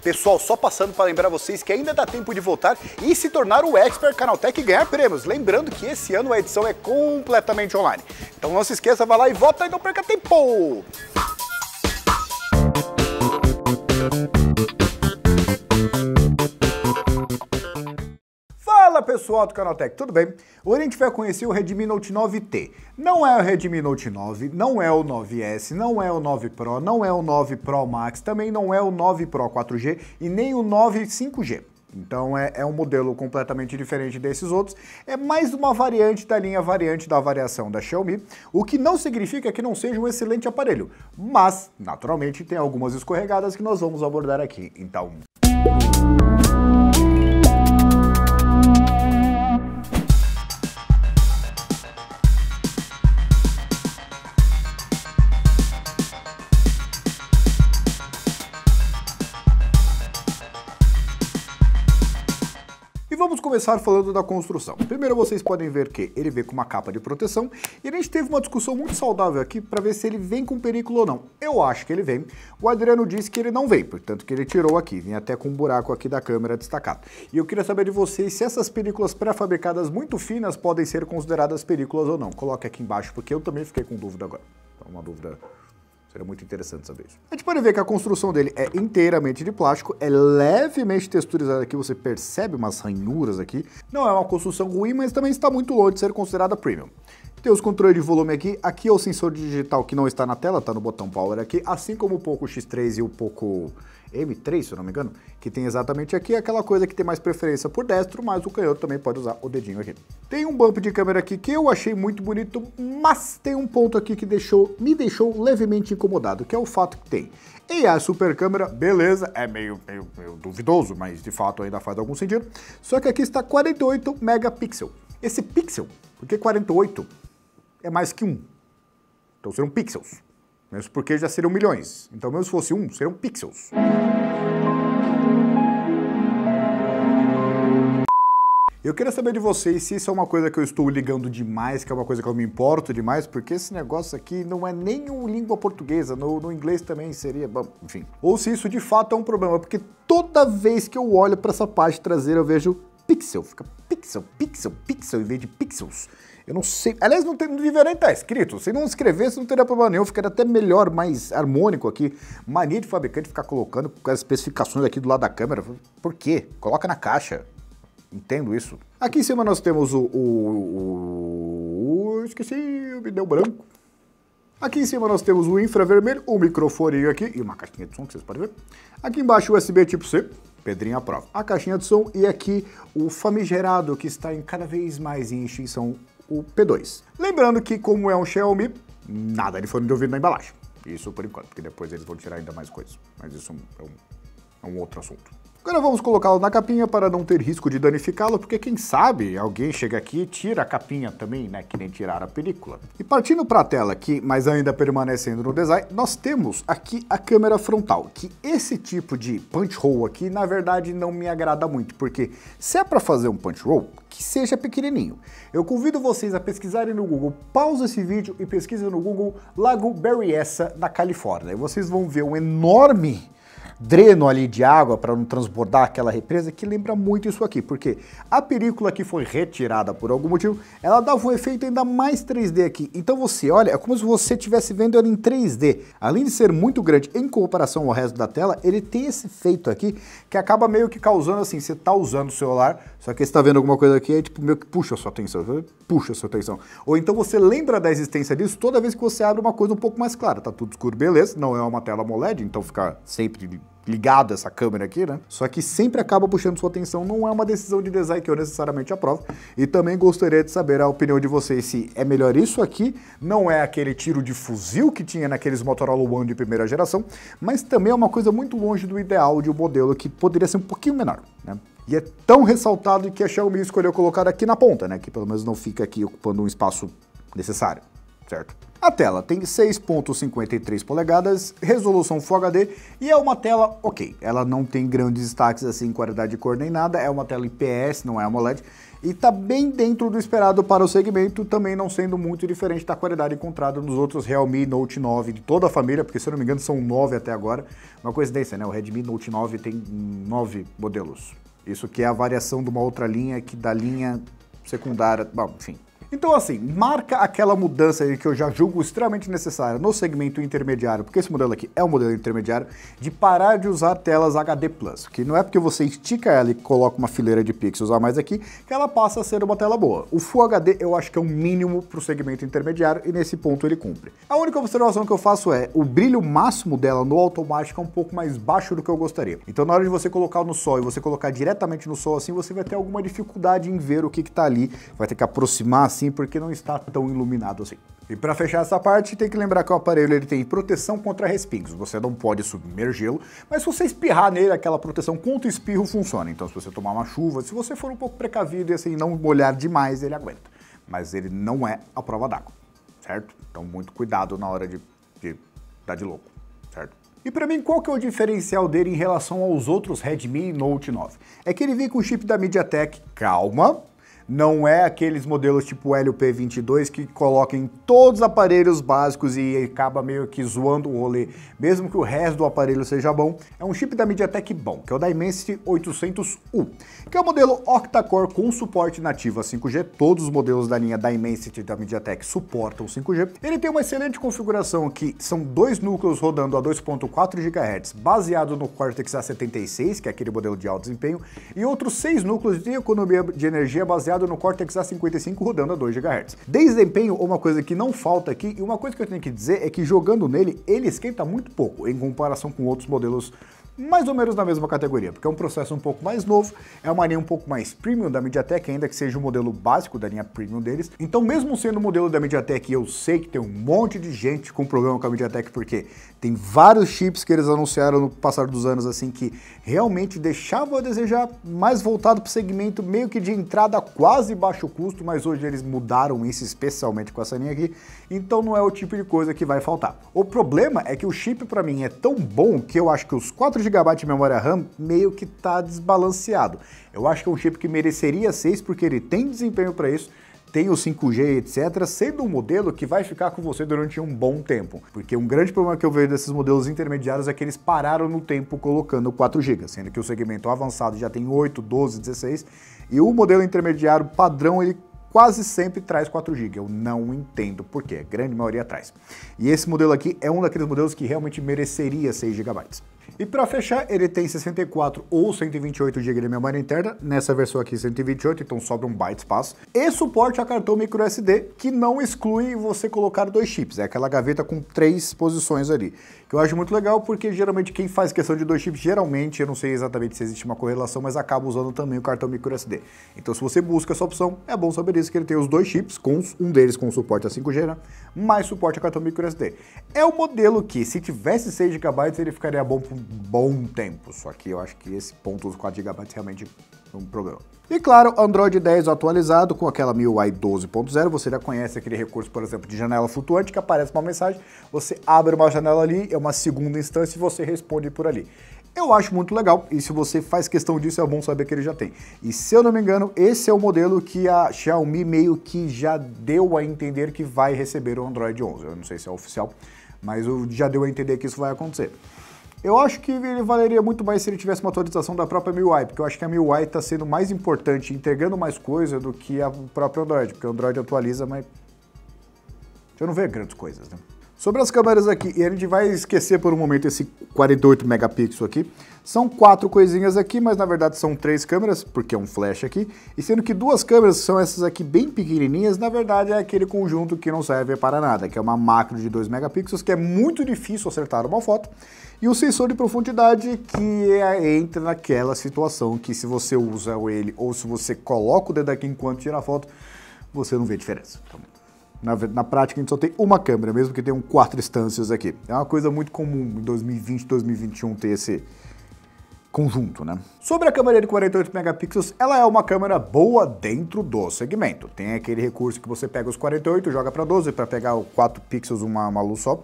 Pessoal, só passando para lembrar vocês que ainda dá tempo de votar e se tornar o expert Canaltech e ganhar prêmios. Lembrando que esse ano a edição é completamente online. Então não se esqueça, vai lá e vota e não perca tempo! Fala pessoal do Canaltech, tudo bem? Hoje a gente vai conhecer o Redmi Note 9T. Não é o Redmi Note 9, não é o 9S, não é o 9 Pro, não é o 9 Pro Max, também não é o 9 Pro 4G e nem o 9 5G. Então é um modelo completamente diferente desses outros, é mais uma variante da linha variante da variação da Xiaomi, o que não significa que não seja um excelente aparelho, mas naturalmente tem algumas escorregadas que nós vamos abordar aqui, então... Vamos começar falando da construção. Primeiro vocês podem ver que ele vem com uma capa de proteção e a gente teve uma discussão muito saudável aqui para ver se ele vem com película ou não. Eu acho que ele vem, o Adriano disse que ele não vem, portanto que ele tirou aqui, vem até com um buraco aqui da câmera destacado. E eu queria saber de vocês se essas películas pré-fabricadas muito finas podem ser consideradas películas ou não. Coloque aqui embaixo porque eu também fiquei com dúvida agora, então, uma dúvida... Seria muito interessante saber isso. A gente pode ver que a construção dele é inteiramente de plástico, é levemente texturizada aqui, você percebe umas ranhuras aqui. Não é uma construção ruim, mas também está muito longe de ser considerada premium. Tem os controles de volume aqui, aqui é o sensor digital que não está na tela, está no botão power aqui, assim como o Poco X3 e o Poco M3, se eu não me engano, que tem exatamente aqui aquela coisa que tem mais preferência por destro, mas o canhoto também pode usar o dedinho aqui. Tem um bump de câmera aqui que eu achei muito bonito, mas tem um ponto aqui que me deixou levemente incomodado, que é o fato que tem e a super câmera, beleza, é meio duvidoso, mas de fato ainda faz algum sentido, só que aqui está 48 megapixels. Esse pixel, porque 48 é mais que 1, então serão pixels. Mesmo porque já seriam milhões. Então, mesmo se fosse 1, seriam pixels. Eu queria saber de vocês se isso é uma coisa que eu estou ligando demais, que é uma coisa que eu me importo demais, porque esse negócio aqui não é nem uma língua portuguesa, no inglês também seria, bom, enfim. Ou se isso de fato é um problema, porque toda vez que eu olho para essa parte traseira eu vejo pixel, fica pixel, pixel, pixel, em vez de pixels. Eu não sei, aliás, não deveria nem estar escrito, se não escrevesse não teria problema nenhum, ficaria até melhor, mais harmônico aqui. Mania de fabricante ficar colocando as especificações aqui do lado da câmera, por quê? Coloca na caixa, entendo isso. Aqui em cima nós temos esqueci, me deu branco. Aqui em cima nós temos o infravermelho, o microfone aqui e uma caixinha de som que vocês podem ver. Aqui embaixo o USB tipo C. Pedrinha à prova. A caixinha de som e aqui o famigerado que está em cada vez mais em extinção, o P2. Lembrando que como é um Xiaomi, nada de fone de ouvido na embalagem. Isso por enquanto, porque depois eles vão tirar ainda mais coisas. Mas isso é um outro assunto. Agora vamos colocá-lo na capinha para não ter risco de danificá-lo, porque quem sabe alguém chega aqui e tira a capinha também, né? Que nem tirar a película. E partindo para a tela aqui, mas ainda permanecendo no design, nós temos aqui a câmera frontal, que esse tipo de punch hole aqui, na verdade, não me agrada muito, porque se é para fazer um punch hole, que seja pequenininho. Eu convido vocês a pesquisarem no Google, pausa esse vídeo e pesquisa no Google Lago Berryessa, na Califórnia, e vocês vão ver um enorme... dreno ali de água para não transbordar aquela represa, que lembra muito isso aqui, porque a película que foi retirada por algum motivo, ela dava um efeito ainda mais 3D aqui, então você olha, é como se você estivesse vendo ela em 3D, além de ser muito grande em comparação ao resto da tela, ele tem esse efeito aqui, que acaba meio que causando assim, você tá usando o celular, só que você tá vendo alguma coisa aqui, aí tipo, meio que puxa a sua atenção, ou então você lembra da existência disso toda vez que você abre uma coisa um pouco mais clara, tá tudo escuro, beleza, não é uma tela AMOLED, então fica sempre ligado essa câmera aqui, né? Só que sempre acaba puxando sua atenção, não é uma decisão de design que eu necessariamente aprovo. E também gostaria de saber a opinião de vocês se é melhor isso aqui, não é aquele tiro de fuzil que tinha naqueles Motorola One de primeira geração, mas também é uma coisa muito longe do ideal de um modelo que poderia ser um pouquinho menor, né? E é tão ressaltado que a Xiaomi escolheu colocar aqui na ponta, né? Que pelo menos não fica aqui ocupando um espaço necessário. certo? A tela tem 6.53 polegadas, resolução Full HD e é uma tela ok. Ela não tem grandes destaques assim em qualidade de cor nem nada, é uma tela IPS, não é AMOLED, e tá bem dentro do esperado para o segmento, também não sendo muito diferente da qualidade encontrada nos outros Realme Note 9 de toda a família, porque se eu não me engano são 9 até agora. Uma coincidência, né? O Redmi Note 9 tem 9 modelos. Isso que é a variação de uma outra linha, que da linha secundária, bom, enfim. Então assim, marca aquela mudança aí que eu já julgo extremamente necessária no segmento intermediário, porque esse modelo aqui é um modelo intermediário, de parar de usar telas HD+, que não é porque você estica ela e coloca uma fileira de pixels a mais aqui, que ela passa a ser uma tela boa. O Full HD eu acho que é o mínimo para o segmento intermediário e nesse ponto ele cumpre. A única observação que eu faço é, o brilho máximo dela no automático é um pouco mais baixo do que eu gostaria. Então na hora de você colocar no sol e você colocar diretamente no sol assim, você vai ter alguma dificuldade em ver o que está ali, vai ter que aproximar assim, porque não está tão iluminado assim. E para fechar essa parte, tem que lembrar que o aparelho ele tem proteção contra respingos, você não pode submergê-lo, mas se você espirrar nele, aquela proteção contra espirro funciona, então se você tomar uma chuva, se você for um pouco precavido e assim não molhar demais, ele aguenta, mas ele não é a prova d'água, certo? Então muito cuidado na hora de dar de louco, certo? E para mim, qual que é o diferencial dele em relação aos outros Redmi Note 9? É que ele vem com o chip da MediaTek, calma, não é aqueles modelos tipo LP22 que colocam em todos os aparelhos básicos e acaba meio que zoando o rolê, mesmo que o resto do aparelho seja bom. É um chip da MediaTek bom, que é o Dimensity 800U, que é o modelo octa-core com suporte nativo a 5G, todos os modelos da linha Dimensity da MediaTek suportam 5G. Ele tem uma excelente configuração que são 2 núcleos rodando a 2.4 GHz, baseado no Cortex A76, que é aquele modelo de alto desempenho, e outros 6 núcleos de economia de energia baseado no Cortex A55 rodando a 2 GHz. Desempenho, uma coisa que não falta aqui, e uma coisa que eu tenho que dizer é que jogando nele, ele esquenta muito pouco em comparação com outros modelos mais ou menos na mesma categoria, porque é um processo um pouco mais novo, é uma linha um pouco mais premium da MediaTek, ainda que seja o modelo básico da linha premium deles. Então mesmo sendo o modelo da MediaTek, eu sei que tem um monte de gente com problema com a MediaTek, porque tem vários chips que eles anunciaram no passar dos anos assim que realmente deixavam a desejar, mais voltado para o segmento meio que de entrada a quase baixo custo, mas hoje eles mudaram isso especialmente com essa linha aqui, então não é o tipo de coisa que vai faltar. O problema é que o chip para mim é tão bom que eu acho que os 4 GB de memória RAM meio que tá desbalanceado. Eu acho que é um chip que mereceria 6 porque ele tem desempenho para isso, tem o 5G, etc, sendo um modelo que vai ficar com você durante um bom tempo, porque um grande problema que eu vejo desses modelos intermediários é que eles pararam no tempo colocando 4 GB, sendo que o segmento avançado já tem 8, 12, 16, e o modelo intermediário padrão ele quase sempre traz 4 GB, eu não entendo porquê, a grande maioria traz. E esse modelo aqui é um daqueles modelos que realmente mereceria 6 GB. E para fechar, ele tem 64 ou 128 GB de memória interna, nessa versão aqui 128, então sobra um byte de espaço. E suporte a cartão microSD, que não exclui você colocar 2 chips, é aquela gaveta com 3 posições ali. Que eu acho muito legal, porque geralmente quem faz questão de 2 chips, geralmente, eu não sei exatamente se existe uma correlação, mas acaba usando também o cartão microSD. Então se você busca essa opção, é bom saber isso, que ele tem os 2 chips, com um deles com suporte a 5G, né? Mais suporte a cartão microSD. É um modelo que, se tivesse 6 GB, ele ficaria bom por um bom tempo, só que eu acho que esse ponto dos 4 GB realmente é um problema. E claro, Android 10 atualizado com aquela MIUI 12.0, você já conhece aquele recurso, por exemplo, de janela flutuante, que aparece uma mensagem, você abre uma janela ali, é uma segunda instância e você responde por ali. Eu acho muito legal, e se você faz questão disso, é bom saber que ele já tem. E se eu não me engano, esse é o modelo que a Xiaomi meio que já deu a entender que vai receber o Android 11. Eu não sei se é oficial, mas já deu a entender que isso vai acontecer. Eu acho que ele valeria muito mais se ele tivesse uma atualização da própria MIUI, porque eu acho que a MIUI está sendo mais importante, entregando mais coisa do que a própria Android, porque o Android atualiza, mas eu não vejo grandes coisas, né? Sobre as câmeras aqui, e a gente vai esquecer por um momento esse 48 megapixels aqui, são 4 coisinhas aqui, mas na verdade são 3 câmeras, porque é um flash aqui, e sendo que 2 câmeras são essas aqui bem pequenininhas, na verdade é aquele conjunto que não serve para nada, que é uma macro de 2 megapixels, que é muito difícil acertar uma foto, e o sensor de profundidade que entra naquela situação que se você usa ele, ou se você coloca o dedo aqui enquanto tira a foto, você não vê diferença. Na prática, a gente só tem uma câmera, mesmo que tenham 4 instâncias aqui. É uma coisa muito comum em 2020, 2021 ter esse conjunto, né? Sobre a câmera de 48 megapixels, ela é uma câmera boa dentro do segmento. Tem aquele recurso que você pega os 48, joga para 12 para pegar o 4 pixels uma luz só.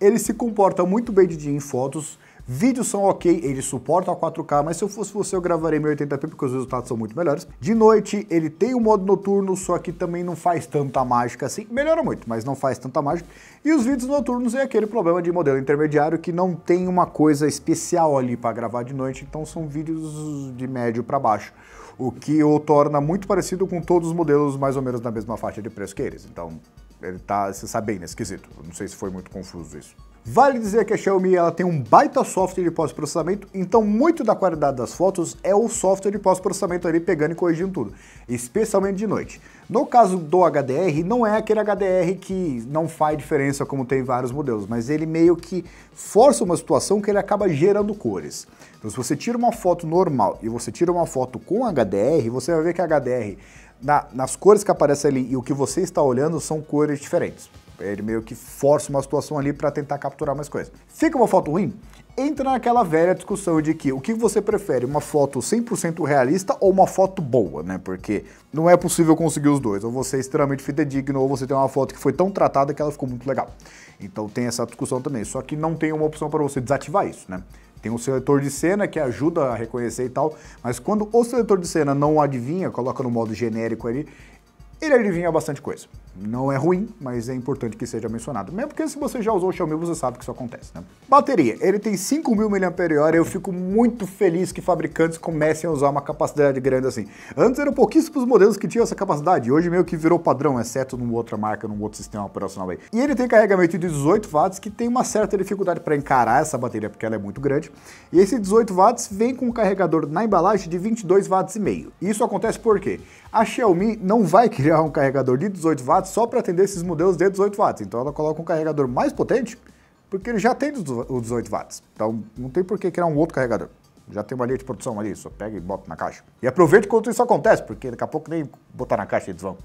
Ele se comporta muito bem de dia em fotos. Vídeos são ok, ele suporta a 4K, mas se eu fosse você eu gravaria em 1080p porque os resultados são muito melhores. De noite ele tem o modo noturno, só que também não faz tanta mágica assim, melhora muito, mas não faz tanta mágica. E os vídeos noturnos é aquele problema de modelo intermediário que não tem uma coisa especial ali para gravar de noite, então são vídeos de médio para baixo, o que o torna muito parecido com todos os modelos mais ou menos na mesma faixa de preço que eles, então ele tá, você sabe, bem, né, esquisito, não sei se foi muito confuso isso. Vale dizer que a Xiaomi ela tem um baita software de pós-processamento, então muito da qualidade das fotos é o software de pós-processamento ali pegando e corrigindo tudo, especialmente de noite. No caso do HDR, não é aquele HDR que não faz diferença como tem vários modelos, mas ele meio que força uma situação que ele acaba gerando cores. Então se você tira uma foto normal e você tira uma foto com HDR, você vai ver que HDR, nas cores que aparecem ali e o que você está olhando são cores diferentes. Ele meio que força uma situação ali para tentar capturar mais coisas. Fica uma foto ruim? Entra naquela velha discussão de que o que você prefere, uma foto 100% realista ou uma foto boa, né? Porque não é possível conseguir os dois. Ou você é extremamente fidedigno, ou você tem uma foto que foi tão tratada que ela ficou muito legal. Então tem essa discussão também. Só que não tem uma opção para você desativar isso, né? Tem um seletor de cena que ajuda a reconhecer e tal, mas quando o seletor de cena não adivinha, coloca no modo genérico ali, ele adivinha bastante coisa. Não é ruim, mas é importante que seja mencionado. Mesmo porque se você já usou o Xiaomi, você sabe que isso acontece, né? Bateria. Ele tem 5.000 mAh, eu fico muito feliz que fabricantes comecem a usar uma capacidade grande assim. Antes eram pouquíssimos modelos que tinham essa capacidade, hoje meio que virou padrão, exceto numa outra marca, num outro sistema operacional aí. E ele tem carregamento de 18 watts, que tem uma certa dificuldade para encarar essa bateria, porque ela é muito grande. E esse 18 watts vem com um carregador na embalagem de 22 watts e meio. Isso acontece porque a Xiaomi não vai criar um carregador de 18 watts só para atender esses modelos de 18 watts, então ela coloca um carregador mais potente, porque ele já tem o 18 watts, então não tem por que criar um outro carregador, já tem uma linha de produção ali, só pega e bota na caixa. E aproveita enquanto isso acontece, porque daqui a pouco nem botar na caixa eles vão.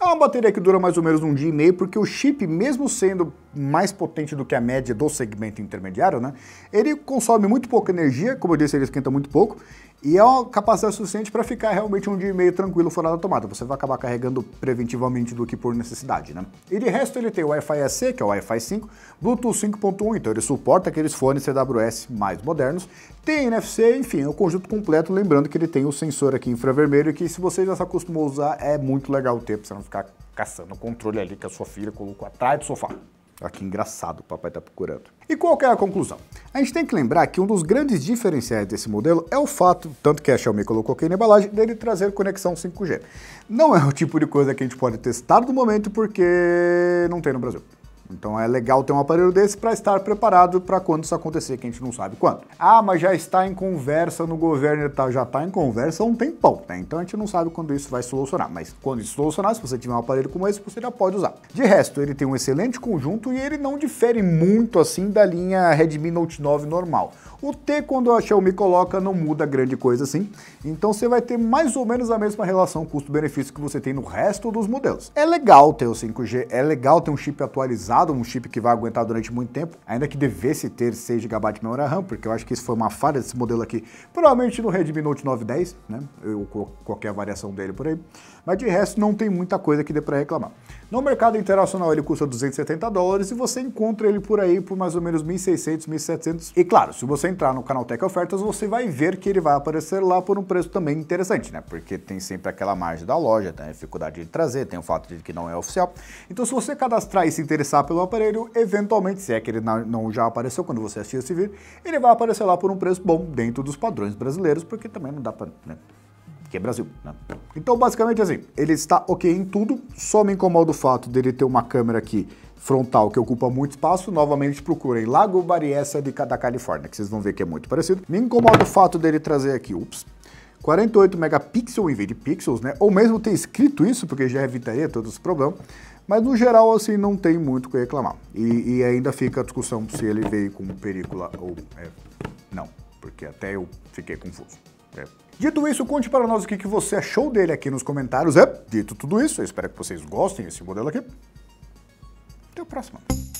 É uma bateria que dura mais ou menos um dia e meio, porque o chip, mesmo sendo mais potente do que a média do segmento intermediário, né, ele consome muito pouca energia, como eu disse, ele esquenta muito pouco, e é uma capacidade suficiente para ficar realmente um dia e meio tranquilo fora da tomada. Você vai acabar carregando preventivamente do que por necessidade, né? E de resto ele tem o Wi-Fi SE, que é o Wi-Fi 5, Bluetooth 5.1, então ele suporta aqueles fones TWS mais modernos, tem NFC, enfim, é um conjunto completo, lembrando que ele tem o sensor aqui infravermelho, que se você já se acostumou a usar, é muito legal ter, para você não ficar caçando o controle ali que a sua filha colocou atrás do sofá. Olha que engraçado, o papai tá procurando. E qual que é a conclusão? A gente tem que lembrar que um dos grandes diferenciais desse modelo é o fato, tanto que a Xiaomi colocou aqui na embalagem, dele trazer conexão 5G. Não é o tipo de coisa que a gente pode testar no momento porque não tem no Brasil. Então é legal ter um aparelho desse para estar preparado para quando isso acontecer, que a gente não sabe quando. Ah, mas já está em conversa no governo e tal, já está em conversa há um tempão, né? Então a gente não sabe quando isso vai solucionar, mas quando isso solucionar, se você tiver um aparelho como esse, você já pode usar. De resto, ele tem um excelente conjunto e ele não difere muito assim da linha Redmi Note 9 normal. O T, quando a Xiaomi coloca, não muda grande coisa assim, então você vai ter mais ou menos a mesma relação custo-benefício que você tem no resto dos modelos. É legal ter o 5G, é legal ter um chip atualizado, um chip que vai aguentar durante muito tempo, ainda que devesse ter 6 GB de memória RAM, porque eu acho que isso foi uma falha desse modelo aqui, provavelmente no Redmi Note 910, né, ou qualquer variação dele por aí, mas de resto não tem muita coisa que dê para reclamar. No mercado internacional ele custa $270 e você encontra ele por aí por mais ou menos 1.600, 1.700, e claro, se você entrar no Canaltech Ofertas, você vai ver que ele vai aparecer lá por um preço também interessante, né, porque tem sempre aquela margem da loja, tem a dificuldade de trazer, tem o fato de que não é oficial, então se você cadastrar e se interessar pelo aparelho, eventualmente, se é que ele não já apareceu quando você assistiu esse vídeo, ele vai aparecer lá por um preço bom dentro dos padrões brasileiros, porque também não dá para, né? Que é Brasil, né? Então basicamente assim, ele está ok em tudo, só me incomoda o fato dele ter uma câmera aqui frontal que ocupa muito espaço. Novamente procurem Lago Berryessa da Califórnia, que vocês vão ver que é muito parecido. Me incomoda o fato dele trazer aqui, 48 megapixels em vez de pixels, né? Ou mesmo ter escrito isso, porque já evitaria todos os problemas. Mas no geral, assim, não tem muito o que reclamar. E ainda fica a discussão se ele veio com película ou não, porque até eu fiquei confuso. Dito isso, conte para nós o que você achou dele aqui nos comentários. Dito tudo isso, eu espero que vocês gostem desse modelo aqui. Até o próximo.